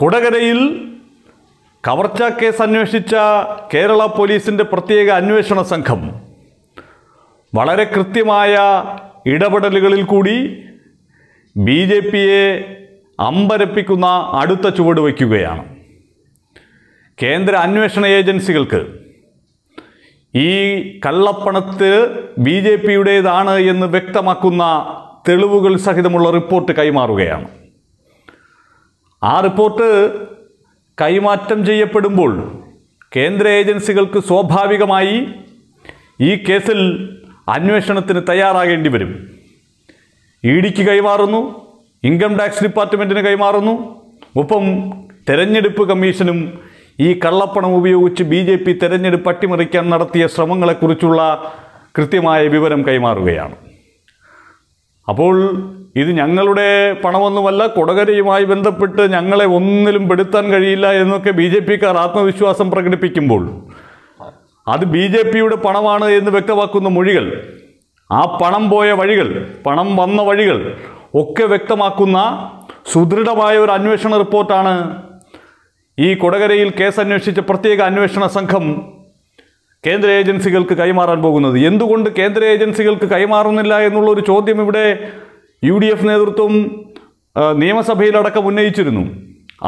കൊടകരയിൽ കവർച്ച കേസ് അന്വേഷിച്ച കേരള പോലീസിന്റെ പ്രത്യേക അന്വേഷണ സംഘം വളരെ കൃത്യമായ ഇടപെടലുകളിൽ കൂടി ബിജെപിയെ അമ്പരപ്പിക്കുന്ന അടുത്ത ചുവട് വയ്ക്കുകയാണ്. കേന്ദ്ര അന്വേഷണ ഏജൻസികൾക്ക് ഈ കള്ളപ്പണത്തെ ബിജെപിയുടേതാണ് എന്ന് വ്യക്തമാക്കുന്ന തെളിവുകൾ സഹിതമുള്ള റിപ്പോർട്ട് കൈമാറുകയാണ്. ആ റിപ്പോർട്ട് കൈമാറ്റം ചെയ്യപ്പെടുമ്പോൾ കേന്ദ്ര ഏജൻസികൾക്ക് സ്വാഭാവികമായി ഈ കേസിൽ അന്വേഷണത്തിന് തയ്യാറാകേണ്ടി വരും. ഇ ഡിക്ക് കൈമാറുന്നു, ഇൻകം ടാക്സ് ഡിപ്പാർട്ട്മെൻറ്റിന് കൈമാറുന്നു, ഒപ്പം തെരഞ്ഞെടുപ്പ് കമ്മീഷനും ഈ കള്ളപ്പണം ഉപയോഗിച്ച് ബി ജെ പി തെരഞ്ഞെടുപ്പ് അട്ടിമറിക്കാൻ നടത്തിയ ശ്രമങ്ങളെക്കുറിച്ചുള്ള കൃത്യമായ വിവരം കൈമാറുകയാണ്. അപ്പോൾ ഇത് ഞങ്ങളുടെ പണമൊന്നുമല്ല, കൊടകരയുമായി ബന്ധപ്പെട്ട് ഞങ്ങളെ ഒന്നിലും പെടുത്താൻ കഴിയില്ല എന്നൊക്കെ ബി ജെ പിക്കാർ ആത്മവിശ്വാസം പ്രകടിപ്പിക്കുമ്പോൾ അത് ബി ജെ പിയുടെ പണമാണ് എന്ന് വ്യക്തമാക്കുന്ന മൊഴികൾ, ആ പണം പോയ വഴികൾ, പണം വന്ന വഴികൾ ഒക്കെ വ്യക്തമാക്കുന്ന സുദൃഢമായ ഒരു അന്വേഷണ റിപ്പോർട്ടാണ് ഈ കൊടകരയിൽ കേസ് അന്വേഷിച്ച പ്രത്യേക അന്വേഷണ സംഘം കേന്ദ്ര ഏജൻസികൾക്ക് കൈമാറാൻ പോകുന്നത്. എന്തുകൊണ്ട് കേന്ദ്ര ഏജൻസികൾക്ക് കൈമാറുന്നില്ല എന്നുള്ളൊരു ചോദ്യം ഇവിടെ യു ഡി എഫ് നേതൃത്വം നിയമസഭയിലടക്കം ഉന്നയിച്ചിരുന്നു.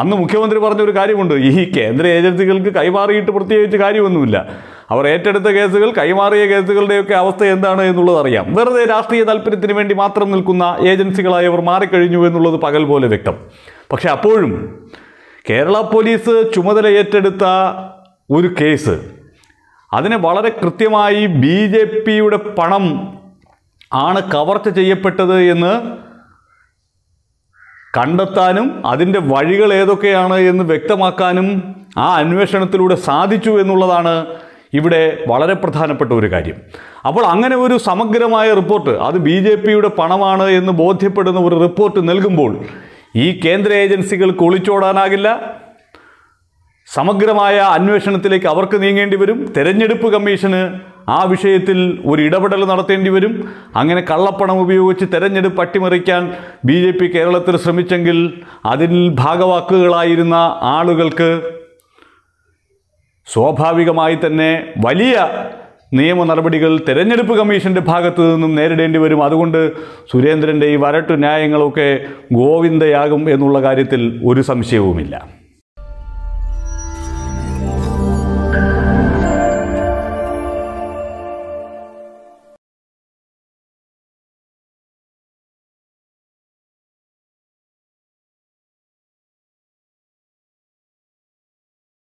അന്ന് മുഖ്യമന്ത്രി പറഞ്ഞൊരു കാര്യമുണ്ട്, ഈ കേന്ദ്ര ഏജൻസികൾക്ക് കൈമാറിയിട്ട് പ്രത്യേകിച്ച് കാര്യമൊന്നുമില്ല, അവർ ഏറ്റെടുത്ത കേസുകൾ, കൈമാറിയ കേസുകളുടെയൊക്കെ അവസ്ഥ എന്താണ് എന്നുള്ളത് അറിയാം, വെറുതെ രാഷ്ട്രീയ താല്പര്യത്തിന് വേണ്ടി മാത്രം നിൽക്കുന്ന ഏജൻസികളായി അവർ മാറിക്കഴിഞ്ഞു എന്നുള്ളത് പകൽ പോലെ വ്യക്തം. പക്ഷെ അപ്പോഴും കേരള പോലീസ് ചുമതല ഏറ്റെടുത്ത ഒരു കേസ്, അതിനെ വളരെ കൃത്യമായി ബി ജെ പിയുടെ പണം ആണ് കവർച്ച ചെയ്യപ്പെട്ടത് എന്ന് കണ്ടെത്താനും അതിൻ്റെ വഴികൾ ഏതൊക്കെയാണ് എന്ന് വ്യക്തമാക്കാനും ആ അന്വേഷണത്തിലൂടെ സാധിച്ചു എന്നുള്ളതാണ് ഇവിടെ വളരെ പ്രധാനപ്പെട്ട ഒരു കാര്യം. അപ്പോൾ അങ്ങനെ ഒരു സമഗ്രമായ റിപ്പോർട്ട്, അത് ബി ജെ പിയുടെ പണമാണ് എന്ന് ബോധ്യപ്പെടുന്ന ഒരു റിപ്പോർട്ട് നൽകുമ്പോൾ ഈ കേന്ദ്ര ഏജൻസികൾക്ക് ഒളിച്ചോടാനാകില്ല, സമഗ്രമായ അന്വേഷണത്തിലേക്ക് അവർക്ക് നീങ്ങേണ്ടി വരും. തെരഞ്ഞെടുപ്പ് കമ്മീഷന് ആ വിഷയത്തിൽ ഒരു ഇടപെടൽ നടത്തേണ്ടി വരും. അങ്ങനെ കള്ളപ്പണം ഉപയോഗിച്ച് തെരഞ്ഞെടുപ്പ് അട്ടിമറിക്കാൻ ബി ജെ പി കേരളത്തിൽ ശ്രമിച്ചെങ്കിൽ അതിൽ ഭാഗവാക്കുകളായിരുന്ന ആളുകൾക്ക് സ്വാഭാവികമായി തന്നെ വലിയ നിയമ നടപടികൾ തെരഞ്ഞെടുപ്പ് കമ്മീഷൻ്റെ ഭാഗത്തു നിന്നും നേരിടേണ്ടി വരും. അതുകൊണ്ട് സുരേന്ദ്രൻ്റെ ഈ വരട്ടു ന്യായങ്ങളൊക്കെ ഗോവിന്ദയാകും എന്നുള്ള കാര്യത്തിൽ ഒരു സംശയവുമില്ല.